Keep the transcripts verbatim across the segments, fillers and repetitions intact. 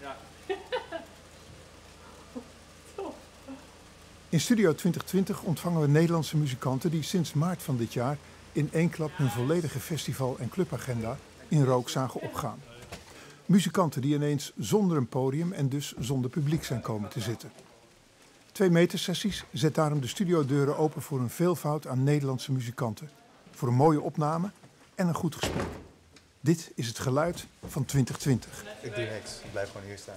Ja. In Studio twintig twintig ontvangen we Nederlandse muzikanten die sinds maart van dit jaar in één klap hun volledige festival- en clubagenda in rook zagen opgaan. Muzikanten die ineens zonder een podium en dus zonder publiek zijn komen te zitten. Twee metersessies zet daarom de studiodeuren open voor een veelvoud aan Nederlandse muzikanten. Voor een mooie opname en een goed gesprek. Dit is het geluid van twintig twintig. Ik doe niks, ik blijf gewoon hier staan.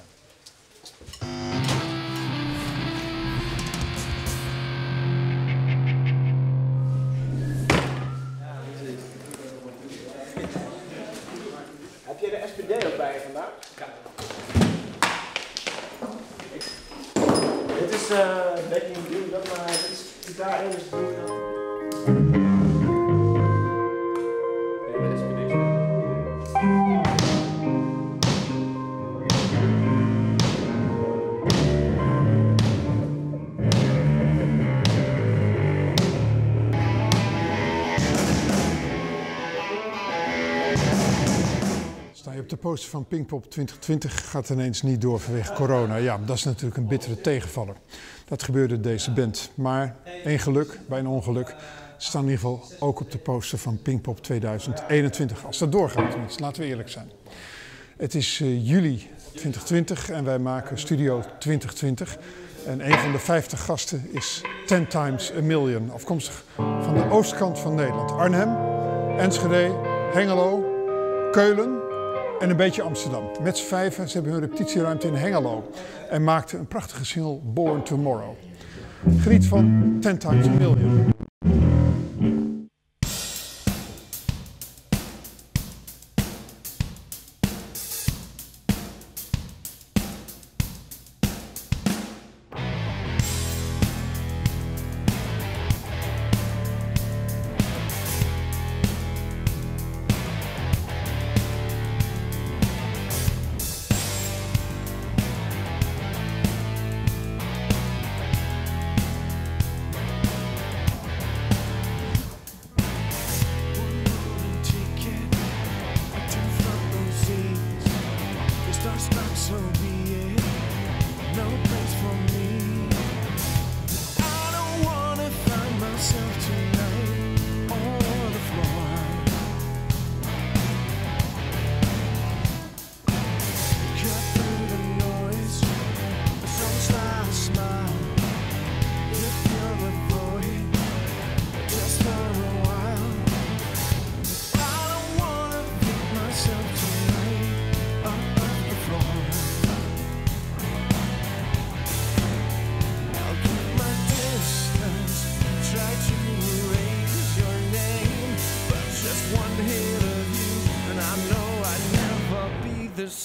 De poster van Pinkpop twintig twintig gaat ineens niet door vanwege corona. Ja, dat is natuurlijk een bittere tegenvaller. Dat gebeurde deze band. Maar één geluk bij een ongeluk. Ze staan in ieder geval ook op de poster van Pinkpop tweeduizend eenentwintig. Als dat doorgaat, tenminste, laten we eerlijk zijn. Het is uh, juli twintig twintig en wij maken Studio twintig twintig. En een van de vijftig gasten is Ten Times a Million. Afkomstig van de oostkant van Nederland. Arnhem, Enschede, Hengelo, Keulen. En een beetje Amsterdam. Met z'n vijven, ze hebben hun repetitieruimte in Hengelo en maakten een prachtige single Born Tomorrow. Geniet van Ten Times a Million.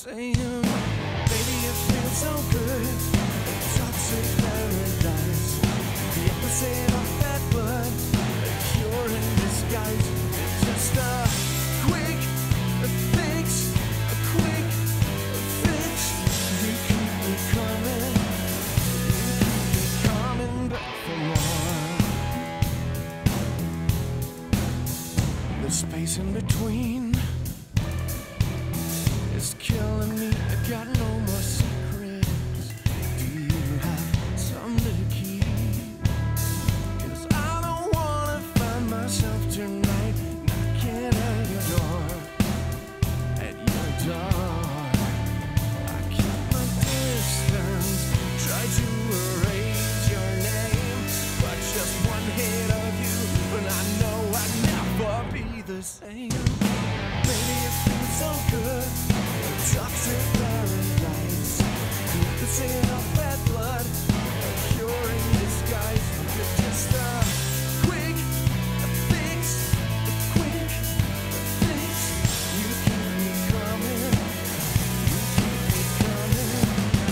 Baby, it feels so good. A toxic paradise. The opposite of that, but a cure in disguise. It's just a quick fix, a quick fix. You keep me coming, you keep me coming back for more. The space in between. It's killing me, I got no more secrets. Do you have something to keep? Cause I don't wanna find myself tonight knocking at your door, at your door. I keep my distance, try to erase your name, but just one hit of you, and I know I'd never be the same. Baby, it feels so good. Toxic paradise. You're pissing off that blood. A cure in disguise. You're just a quick a fix, a quick a fix. You keep me coming, you keep me coming.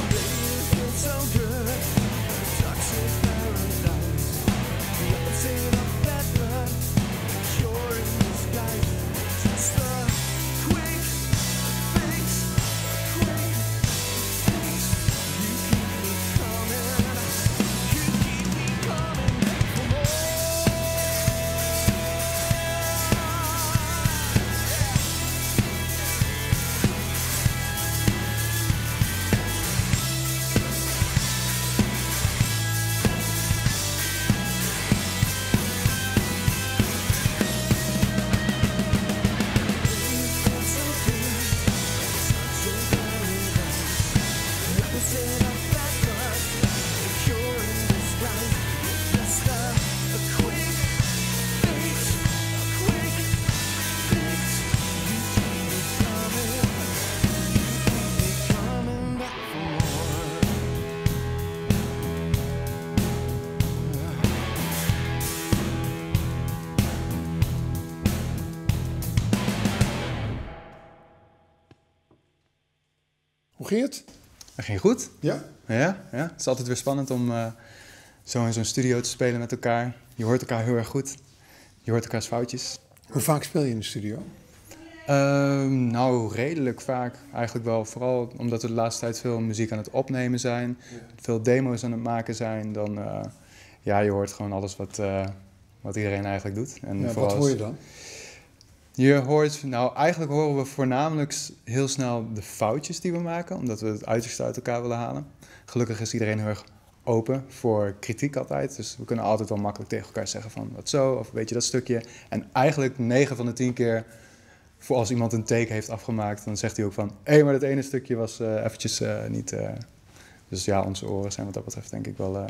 Baby, you feel so good. Toxic paradise. You're pissing off that blood. A cure in disguise. Just a quick. Thank you. Hoe ging het? Dat ging goed. Ja? Ja, ja. Het is altijd weer spannend om uh, zo in zo'n studio te spelen met elkaar. Je hoort elkaar heel erg goed. Je hoort elkaars foutjes. Hoe vaak speel je in de studio? Uh, nou, redelijk vaak. Eigenlijk wel. Vooral omdat we de laatste tijd veel muziek aan het opnemen zijn. Ja. Veel demo's aan het maken zijn. Dan, uh, ja, je hoort gewoon alles wat, uh, wat iedereen eigenlijk doet. En ja, wat hoor je dan? Je hoort, nou eigenlijk horen we voornamelijk heel snel de foutjes die we maken, omdat we het uiterste uit elkaar willen halen. Gelukkig is iedereen heel erg open voor kritiek altijd, dus we kunnen altijd wel makkelijk tegen elkaar zeggen van wat zo, of weet je dat stukje. En eigenlijk negen van de tien keer, voor als iemand een take heeft afgemaakt, dan zegt hij ook van, hé, hey, maar dat ene stukje was uh, eventjes uh, niet... Uh. Dus ja, onze oren zijn wat dat betreft denk ik wel uh,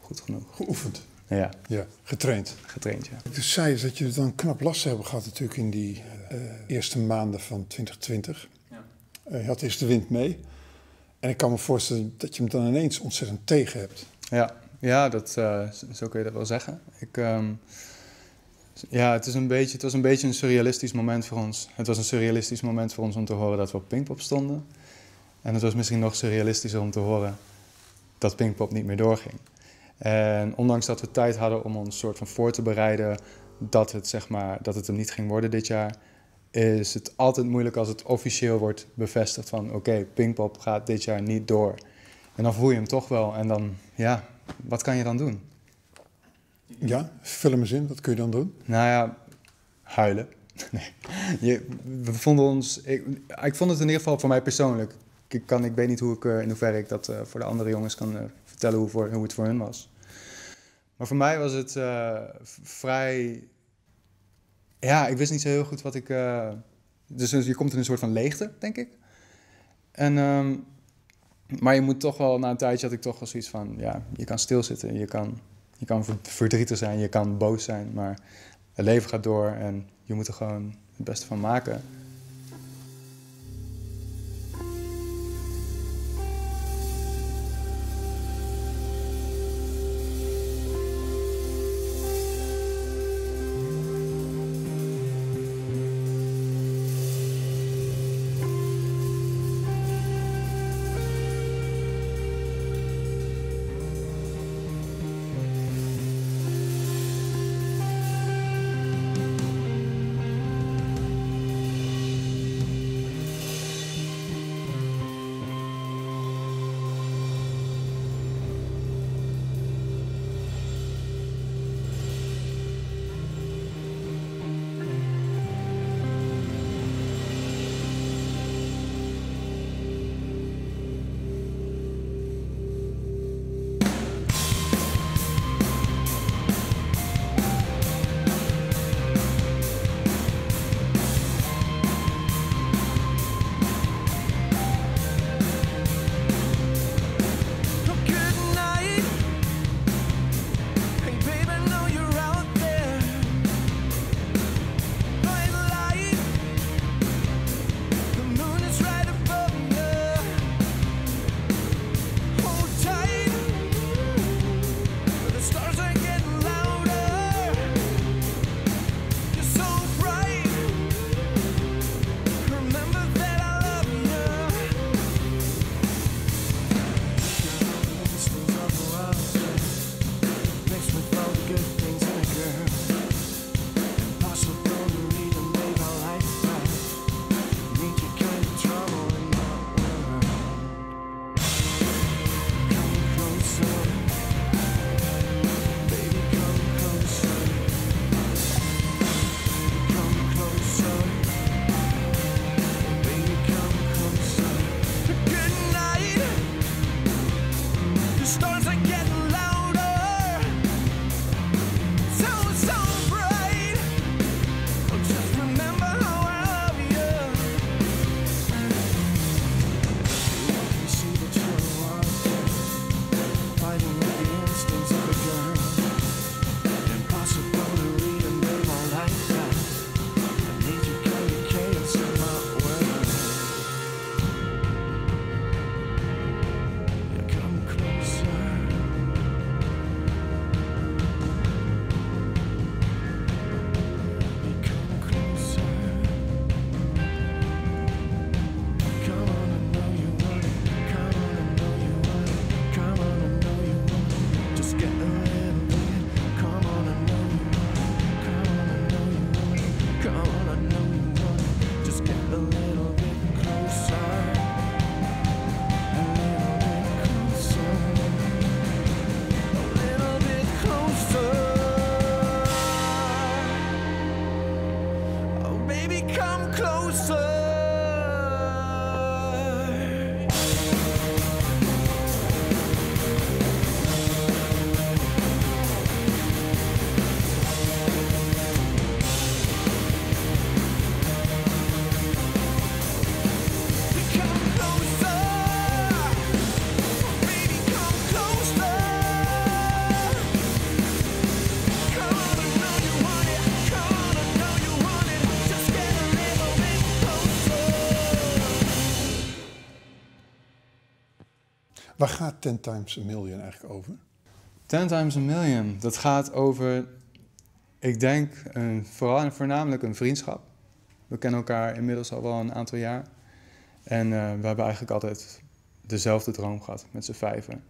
goed genoeg. Geoefend. Ja. Ja, getraind. Getraind, ja. Ik dus zei dat je dan knap last hebben gehad natuurlijk in die uh, eerste maanden van twintig twintig. Ja. Uh, je had eerst de wind mee. En ik kan me voorstellen dat je hem dan ineens ontzettend tegen hebt. Ja, ja dat, uh, zo kun je dat wel zeggen. Ik, um, ja, het, is een beetje, het was een beetje een surrealistisch moment voor ons. Het was een surrealistisch moment voor ons om te horen dat we op Pinkpop stonden. En het was misschien nog surrealistischer om te horen dat Pinkpop niet meer doorging. En ondanks dat we tijd hadden om ons soort van voor te bereiden dat het, zeg maar, dat het hem niet ging worden dit jaar, is het altijd moeilijk als het officieel wordt bevestigd van oké, okay, Pinkpop gaat dit jaar niet door. En dan voel je hem toch wel en dan, ja, wat kan je dan doen? Ja, vul hem eens in, wat kun je dan doen? Nou ja, huilen. Nee. Je, we vonden ons, ik, ik vond het in ieder geval voor mij persoonlijk. Ik, kan, ik weet niet hoe ik, in hoeverre ik dat uh, voor de andere jongens kan uh, vertellen hoe, voor, hoe het voor hun was. Maar voor mij was het uh, vrij... Ja, ik wist niet zo heel goed wat ik... Uh... Dus je komt in een soort van leegte, denk ik. En, um... Maar je moet toch wel... Na een tijdje had ik toch wel zoiets van... Ja, je kan stilzitten, je kan, je kan verdrietig zijn, je kan boos zijn. Maar het leven gaat door en je moet er gewoon het beste van maken. Waar gaat Ten Times a Million eigenlijk over? Ten Times a Million, dat gaat over, ik denk, een, vooral en voornamelijk een vriendschap. We kennen elkaar inmiddels al wel een aantal jaar. En uh, we hebben eigenlijk altijd dezelfde droom gehad met z'n vijven.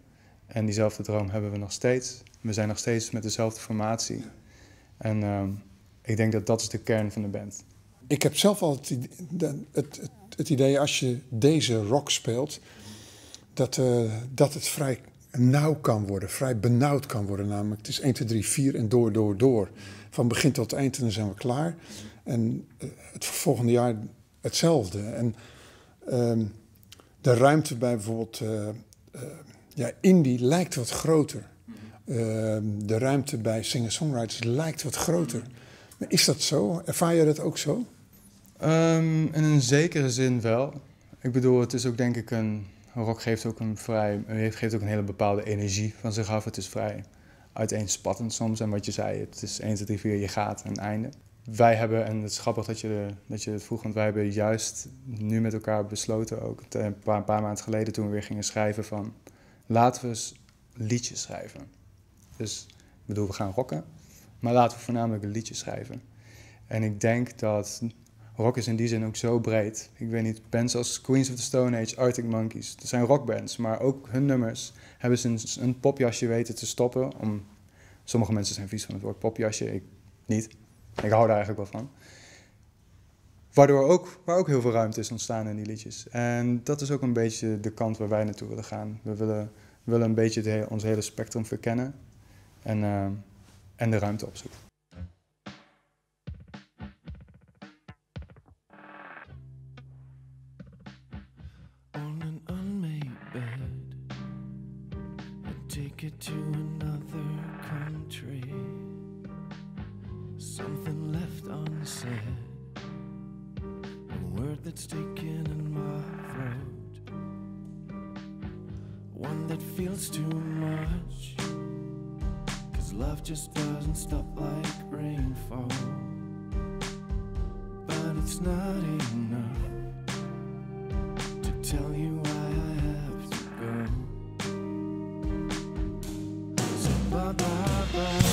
En diezelfde droom hebben we nog steeds. We zijn nog steeds met dezelfde formatie. En uh, ik denk dat dat is de kern van de band. Ik heb zelf al het, het, het, het idee, als je deze rock speelt, dat, uh, dat het vrij nauw kan worden, vrij benauwd kan worden. Namelijk, het is één, twee, drie, vier en door, door, door. Van begin tot eind en dan zijn we klaar. En uh, het volgende jaar hetzelfde. En uh, de ruimte bij bijvoorbeeld uh, uh, ja, indie lijkt wat groter. Uh, de ruimte bij singer-songwriters lijkt wat groter. Maar is dat zo? Ervaar je dat ook zo? Um, in een zekere zin wel. Ik bedoel, het is ook denk ik een... Rock geeft ook een vrij... geeft ook een hele bepaalde energie van zich af. Het is vrij uiteenspattend soms. En wat je zei, het is één, twee, drie, vier, je gaat en einde. Wij hebben, en het is grappig dat je, dat je het vroeg, want wij hebben juist nu met elkaar besloten ook, een paar, een paar maanden geleden toen we weer gingen schrijven van, laten we eens liedjes schrijven. Dus, ik bedoel, we gaan rocken, maar laten we voornamelijk een liedje schrijven. En ik denk dat rock is in die zin ook zo breed. Ik weet niet, bands als Queens of the Stone Age, Arctic Monkeys, dat zijn rockbands, maar ook hun nummers hebben ze een, een popjasje weten te stoppen. Om, sommige mensen zijn vies van het woord popjasje, ik niet. Ik hou daar eigenlijk wel van. Waardoor ook, waar ook heel veel ruimte is ontstaan in die liedjes. En dat is ook een beetje de kant waar wij naartoe willen gaan. We willen, we willen een beetje de, ons hele spectrum verkennen en, uh, en de ruimte opzoeken. On an unmade bed, a ticket to another country. Something left unsaid, a word that's taken in my throat, one that feels too much, 'cause love just doesn't stop like rainfall. But it's not enough to tell you why I have to go. So bye bye bye.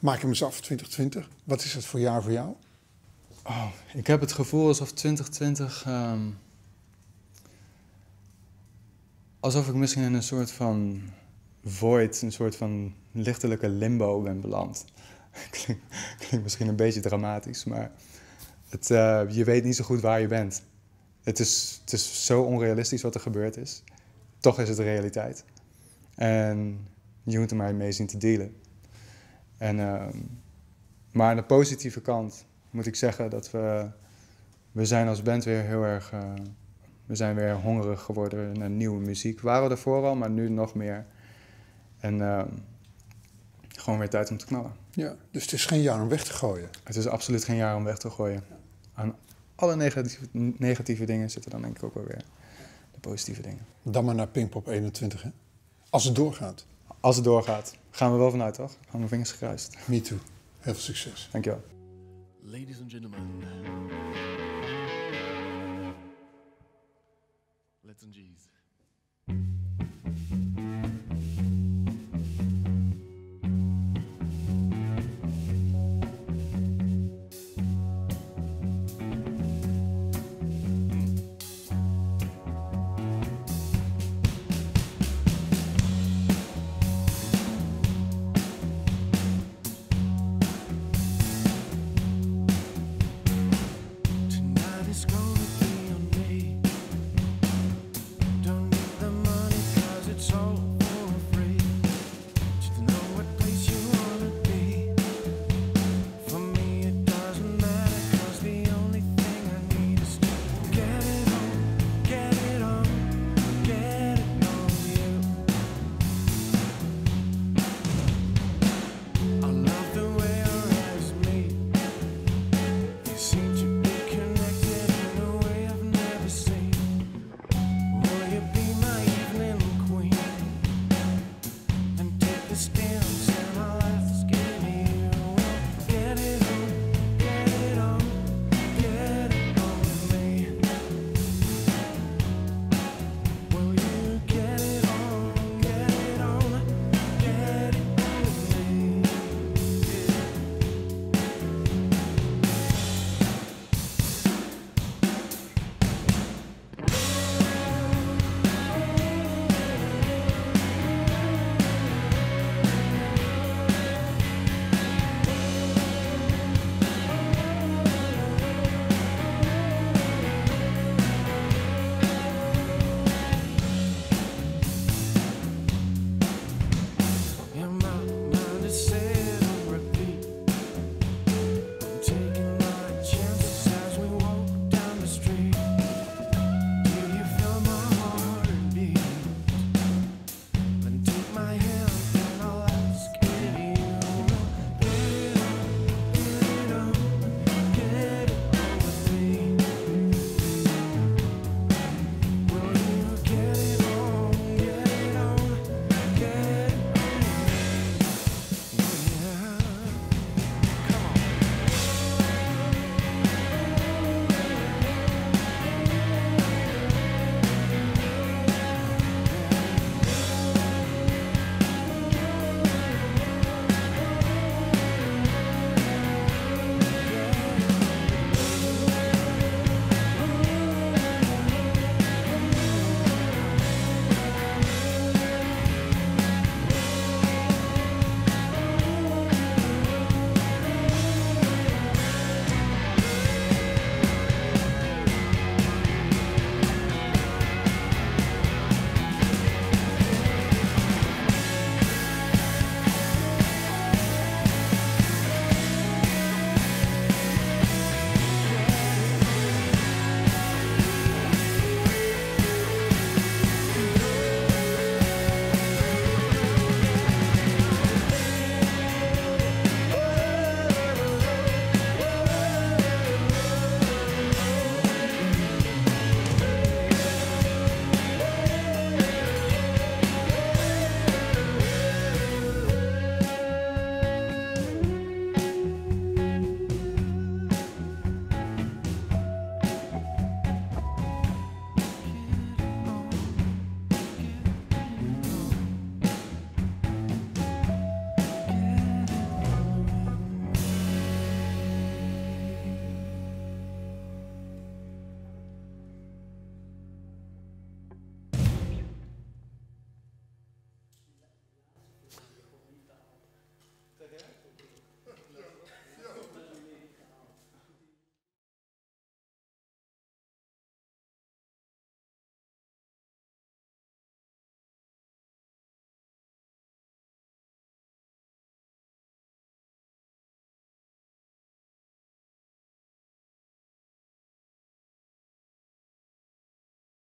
Maak hem eens af, twintig twintig. Wat is dat voor jaar voor jou? Oh, ik heb het gevoel alsof twintig twintig... Um, alsof ik misschien in een soort van void, een soort van lichtelijke limbo ben beland. Klinkt, klinkt misschien een beetje dramatisch, maar het, uh, je weet niet zo goed waar je bent. Het is, het is zo onrealistisch wat er gebeurd is. Toch is het realiteit. En je moet er maar mee zien te dealen. En, uh, maar aan de positieve kant moet ik zeggen dat we... We zijn als band weer heel erg... Uh, we zijn weer hongerig geworden naar nieuwe muziek. We waren ervoor al, maar nu nog meer. En uh, gewoon weer tijd om te knallen. Ja, dus het is geen jaar om weg te gooien? Het is absoluut geen jaar om weg te gooien. Aan alle negatieve, negatieve dingen zitten dan denk ik ook wel weer de positieve dingen. Dan maar naar Pinkpop eenentwintig, hè? Als het doorgaat. Als het doorgaat. Gaan we wel vanuit, toch? Hou mijn vingers gekruist. Me too. Heel veel succes. Dankjewel. Ladies and gentlemen. Let's and G's.